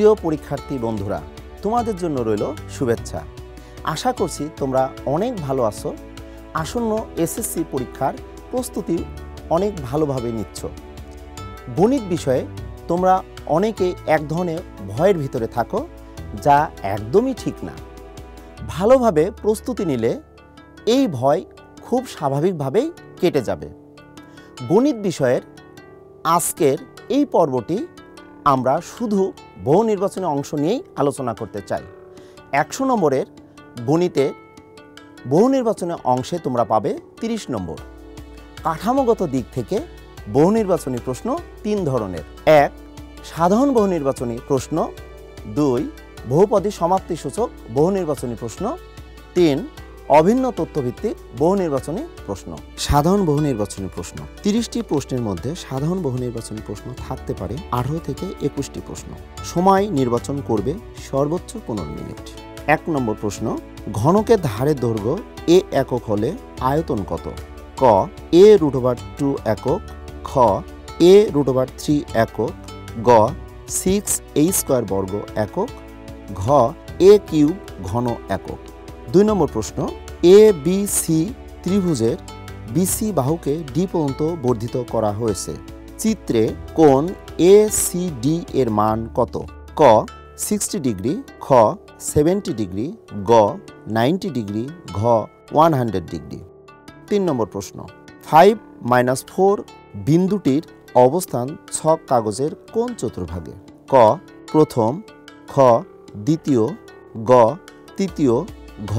প্রিয় পরীক্ষার্থী বন্ধুরা তোমাদের জন্য রইল শুভেচ্ছা। আশা করছি তোমরা অনেক ভালো আছো। আসন্ন এসএসসি পরীক্ষার প্রস্তুতি অনেক ভালোভাবে নিচ্ছ। গণিত বিষয়ে তোমরা অনেকে এক ধরনের ভয়ের ভিতরে থাকো, যা একদমই ঠিক না। ভালোভাবে প্রস্তুতি নিলে এই ভয় খুব স্বাভাবিকভাবেই কেটে যাবে। গণিত বিষয়ের আজকের এই পর্বটি আমরা শুধু বহু নির্বাচনী অংশ নিয়েই আলোচনা করতে চাই। 100 নম্বরের গণিতে বহু নির্বাচনী অংশে তোমরা পাবে 30 নম্বর। কাঠামোগত দিক থেকে বহু নির্বাচনী প্রশ্ন 3 ধরনের: 1. সাধারণ বহু নির্বাচনী প্রশ্ন, 2. বহুপদী সমাপ্তিসূচক বহু নির্বাচনী প্রশ্ন, 3. অভিন্ন তথ্যভিত্তিক বহু নির্বাচনী প্রশ্ন। সাধারণ বহু নির্বাচনী প্রশ্ন: 30টি প্রশ্নের মধ্যে সাধারণ বহু নির্বাচনী প্রশ্ন থাকতে পারে 18 থেকে 21টি প্রশ্ন। সময় নির্বাচন করবে সর্বোচ্চ 15 মিনিট। 1 নম্বর প্রশ্ন: ঘনকের ধারের দৈর্ঘ্য এ একক হলে আয়তন কত? ক. a√2 একক, খ. a√3 একক, গ. 6a² বর্গ একক, ঘ. a³ ঘন একক। 2 নম্বর প্রশ্ন: এবিসি ত্রিভুজের বিসি বাহুকে ডি পর্যন্ত বর্ধিত করা হয়েছে। চিত্রে কোণ এসিডি এর মান কত? ক. 60 ডিগ্রি, খ. 70 ডিগ্রি, গ. 90 ডিগ্রি, ঘ. 100 ডিগ্রি। 3 নম্বর প্রশ্ন: 5-4 বিন্দুটির অবস্থান ছক কাগজের কোন চতুর্ভাগে? ক. প্রথম, খ. দ্বিতীয়, গ. তৃতীয়, ঘ.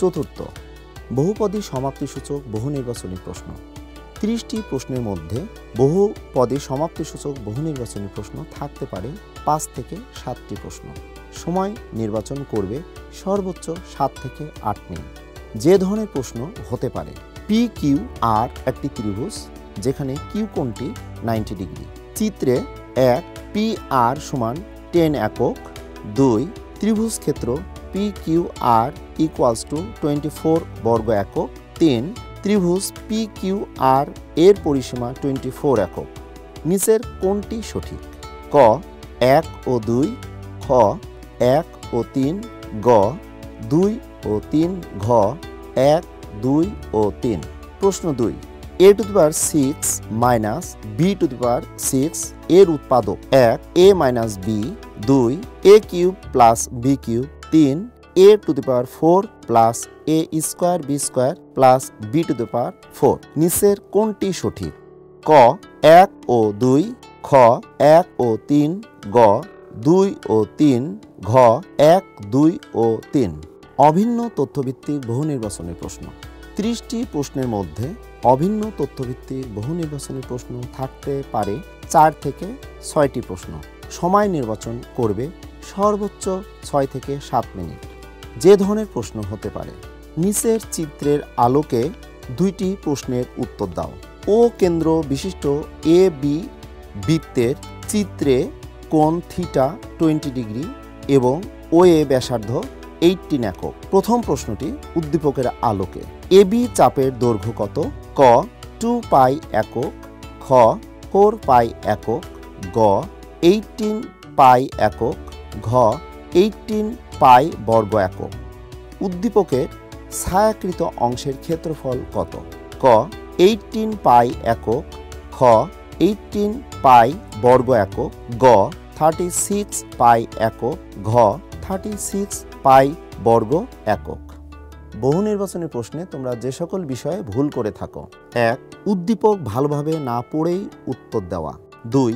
চতুর্থ। বহুপদী সমাপ্তিসূচক বহু নির্বাচনী প্রশ্ন: 30টি প্রশ্নের মধ্যে বহুপদী সমাপ্তিসূচক বহু নির্বাচনী প্রশ্ন থাকতে পারে 5 থেকে 7টি প্রশ্ন। সময় নির্বাচন করবে সর্বোচ্চ 7 থেকে 8 মিনিট। যে ধরনের প্রশ্ন হতে পারে: পি কিউ আর একটি ত্রিভুজ যেখানে কিউ কোণটি 90 ডিগ্রি। চিত্রে 1. পি আর সমান 10 একক, 2. ত্রিভুজ ক্ষেত্র পি কিউ আর = 24 বর্গ একক, 3. ত্রিভুজ পি কিউ আর এর পরিসীমা 24 একক। নিচের কোনটি সঠিক? ক. 1 ও 2, খ. 1 ও 3, গ. 2 ও 3, ঘ. 1, 2 ও 3। প্রশ্ন 2: a⁻6 - b⁻6 এর উৎপাদক। 1. a - b, 2. a³ + b³, 3. a²+a²b²+b²4। নিচের কোনটি সঠিক? ক. 1 ও 2, খ. 1 ও 3, গ. 2 ও 3, ঘ. 1, 2 ও 3। অভিন্ন তথ্যভিত্তিক বহু নির্বাচনী প্রশ্ন: 30টি প্রশ্নের মধ্যে অভিন্ন তথ্যভিত্তিক বহু নির্বাচনী প্রশ্ন থাকতে পারে 4 থেকে 6টি প্রশ্ন। সময় নির্বাচন করবে সর্বোচ্চ 6 থেকে 7 মিনিট। যে ধরনের প্রশ্ন হতে পারে: নিচের চিত্রের আলোকে 2টি প্রশ্নের উত্তর দাও। ও কেন্দ্র বিশিষ্ট এ বি বৃত্তের চিত্রে কোণ থিটা 20 ডিগ্রি এবং ও এ ব্যাসার্ধ 18 একক। প্রথম প্রশ্নটি উদ্দীপকের আলোকে: এবি চাপের দৈর্ঘ্য কত? ক. 2π একক, খ. 4π একক, গ. 18π একক, ঘ. 18π বর্গ একক। উদ্দীপকের ছায়াকৃত অংশের ক্ষেত্রফল কত? ক. 18π একক, খ. 18π বর্গ একক, গ. 36π একক, ঘ. 36π বর্গ একক। বহু নির্বাচনী প্রশ্নে তোমরা যে সকল বিষয়ে ভুল করে থাকো: 1. উদ্দীপক ভালোভাবে না পড়েই উত্তর দেওয়া। 2.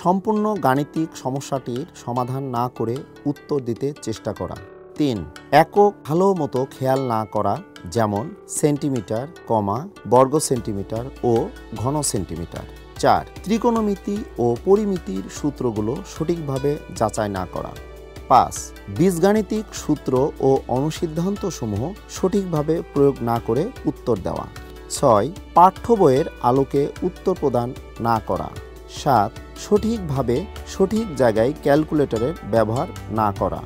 সম্পূর্ণ গাণিতিক সমস্যাটির সমাধান না করে উত্তর দিতে চেষ্টা করা। 3. একক ভালো মতো খেয়াল না করা, যেমন সেন্টিমিটার, কমা, বর্গ সেন্টিমিটার ও ঘন সেন্টিমিটার। 4. ত্রিকোণমিতি ও পরিমিতির সূত্রগুলো সঠিকভাবে যাচাই না করা। 5. বীজগাণিতিক সূত্র ও অনুসিদ্ধান্ত সমূহ সঠিকভাবে প্রয়োগ না করে উত্তর দেওয়া। 6. পাঠ্য বইয়ের আলোকে উত্তর প্রদান না করা। 7. সঠিকভাবে সঠিক জায়গায় ক্যালকুলেটরের ব্যবহার না করা।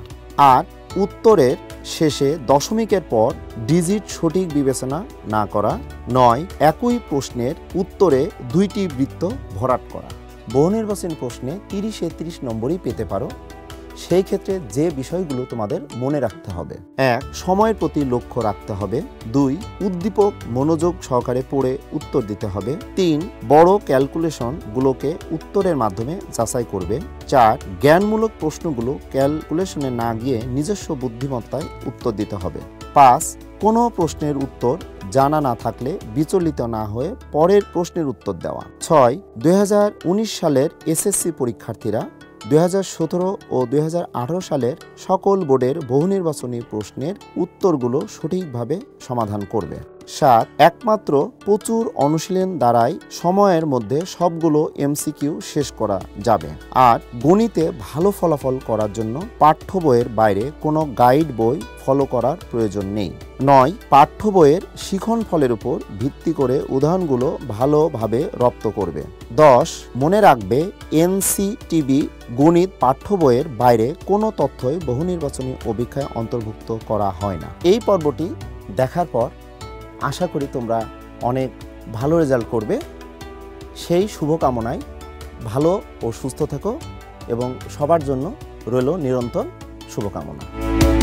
8. উত্তরের শেষে দশমিকের পর ডিজিট সঠিক বিবেচনা না করা। 9. একই প্রশ্নের উত্তরে 2টি বৃত্ত ভরাট করা। বহুনির্বাচনী প্রশ্নে 30-30 নম্বরই পেতে পারো। সেই ক্ষেত্রে যে বিষয়গুলো তোমাদের মনে রাখতে হবে। ১. সময়ের প্রতি লক্ষ্য রাখতে হবে। ২. উদ্দীপক মনোযোগ সহকারে পড়ে উত্তর দিতে হবে। ৩. বড় ক্যালকুলেশনগুলোকে উত্তরের মাধ্যমে যাচাই করবে। ৪. জ্ঞানমূলক প্রশ্নগুলো ক্যালকুলেশনে না গিয়ে নিজস্ব বুদ্ধিমত্তায় উত্তর দিতে হবে। ৫. কোনো প্রশ্নের উত্তর জানা না থাকলে বিচলিত না হয়ে পরের প্রশ্নের উত্তর দেওয়া। ৬. ২০১৯ সালের এসএসসি পরীক্ষার্থীরা ২০১৭ ও ২০১৮ সালের সকল বোর্ডের বহুনির্বাচনী প্রশ্নের উত্তরগুলো সঠিকভাবে সমাধান করবে। ৭. একমাত্র প্রচুর অনুশীলন দ্বারাই সময়ের মধ্যে সবগুলো এমসিকিউ শেষ করা যাবে। ৮. গণিতে ভালো ফলাফল করার জন্য পাঠ্য বইয়ের বাইরে কোনো গাইড বই ফলো করার প্রয়োজন নেই। ৯. পাঠ্য বইয়ের শিখন ফলের উপর ভিত্তি করে উদাহরণগুলো ভালোভাবে রপ্ত করবে। ১০. মনে রাখবে এনসিটিবি গণিত পাঠ্য বইয়ের বাইরে কোনো তথ্যই বহুনির্বাচনী অভিক্ষায় অন্তর্ভুক্ত করা হয় না। এই পর্বটি দেখার পর আশা করি তোমরা অনেক ভালো রেজাল্ট করবে। সেই শুভকামনায় ভালো ও সুস্থ থাকো এবং সবার জন্য রইল নিরন্তর শুভকামনা।